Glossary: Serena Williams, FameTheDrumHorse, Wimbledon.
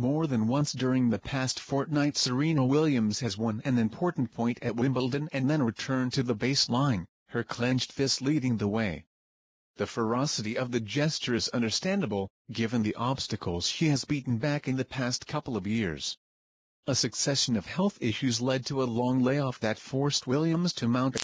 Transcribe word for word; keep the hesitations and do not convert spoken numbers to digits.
More than once during the past fortnight Serena Williams has won an important point at Wimbledon and then returned to the baseline, her clenched fist leading the way. The ferocity of the gesture is understandable, given the obstacles she has beaten back in the past couple of years. A succession of health issues led to a long layoff that forced Williams to mount